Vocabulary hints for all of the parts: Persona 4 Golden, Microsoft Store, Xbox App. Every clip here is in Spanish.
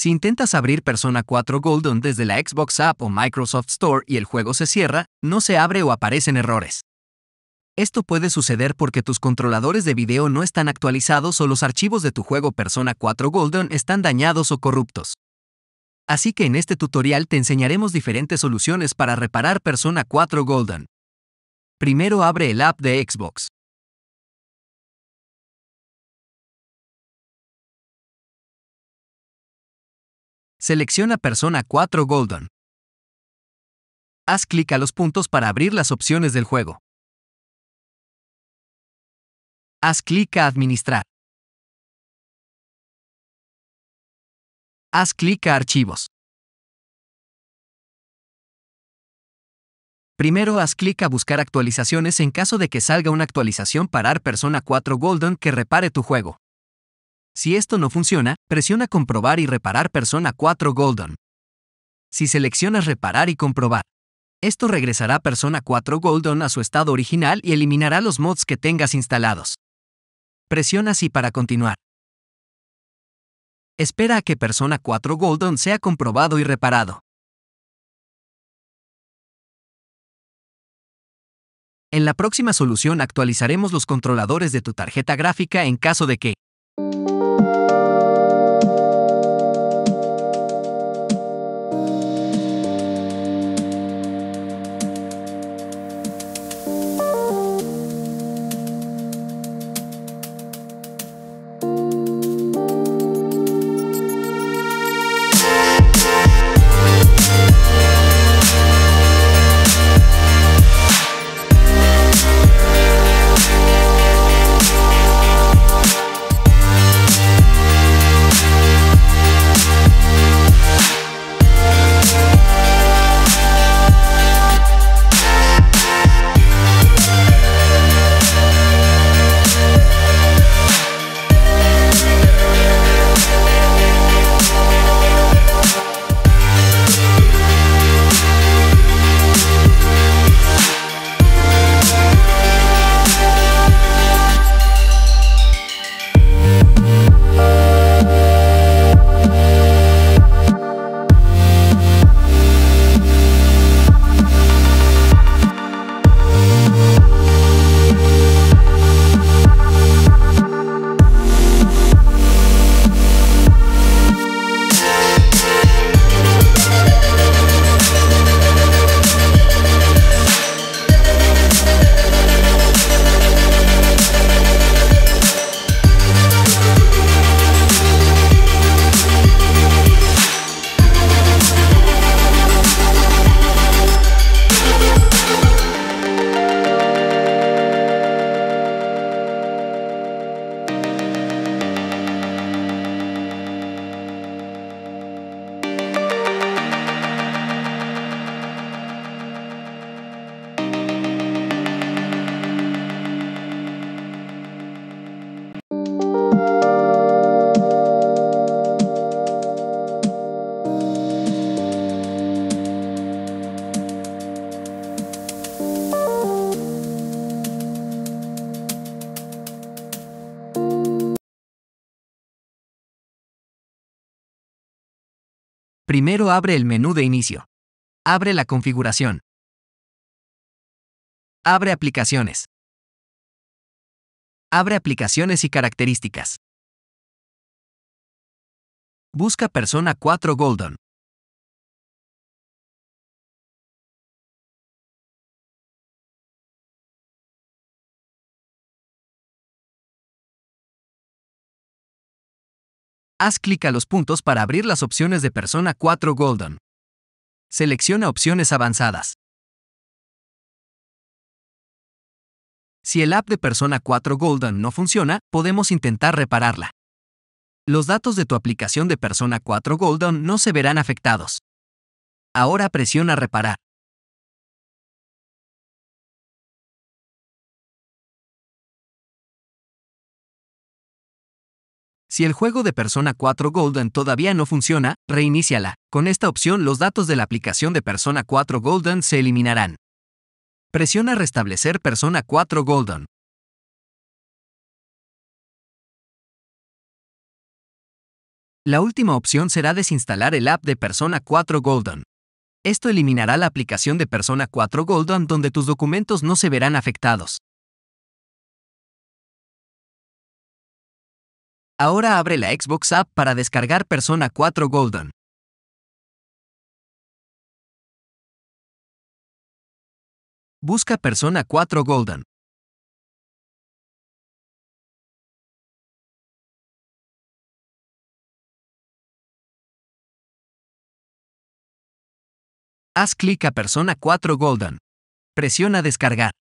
Si intentas abrir Persona 4 Golden desde la Xbox App o Microsoft Store y el juego se cierra, no se abre o aparecen errores. Esto puede suceder porque tus controladores de video no están actualizados o los archivos de tu juego Persona 4 Golden están dañados o corruptos. Así que en este tutorial te enseñaremos diferentes soluciones para reparar Persona 4 Golden. Primero abre el app de Xbox. Selecciona Persona 4 Golden. Haz clic a los puntos para abrir las opciones del juego. Haz clic a Administrar. Haz clic a Archivos. Primero haz clic a Buscar actualizaciones en caso de que salga una actualización para Persona 4 Golden que repare tu juego. Si esto no funciona, presiona Comprobar y Reparar Persona 4 Golden. Si seleccionas Reparar y Comprobar, esto regresará Persona 4 Golden a su estado original y eliminará los mods que tengas instalados. Presiona Sí para continuar. Espera a que Persona 4 Golden sea comprobado y reparado. En la próxima solución actualizaremos los controladores de tu tarjeta gráfica en caso de que Primero abre el menú de inicio. Abre la configuración. Abre aplicaciones. Abre aplicaciones y características. Busca Persona 4 Golden. Haz clic a los puntos para abrir las opciones de Persona 4 Golden. Selecciona Opciones avanzadas. Si el app de Persona 4 Golden no funciona, podemos intentar repararla. Los datos de tu aplicación de Persona 4 Golden no se verán afectados. Ahora presiona Reparar. Si el juego de Persona 4 Golden todavía no funciona, reiníciala. Con esta opción los datos de la aplicación de Persona 4 Golden se eliminarán. Presiona Restablecer Persona 4 Golden. La última opción será desinstalar el app de Persona 4 Golden. Esto eliminará la aplicación de Persona 4 Golden donde tus documentos no se verán afectados. Ahora abre la Xbox App para descargar Persona 4 Golden. Busca Persona 4 Golden. Haz clic a Persona 4 Golden. Presiona Descargar.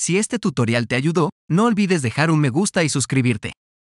Si este tutorial te ayudó, no olvides dejar un me gusta y suscribirte.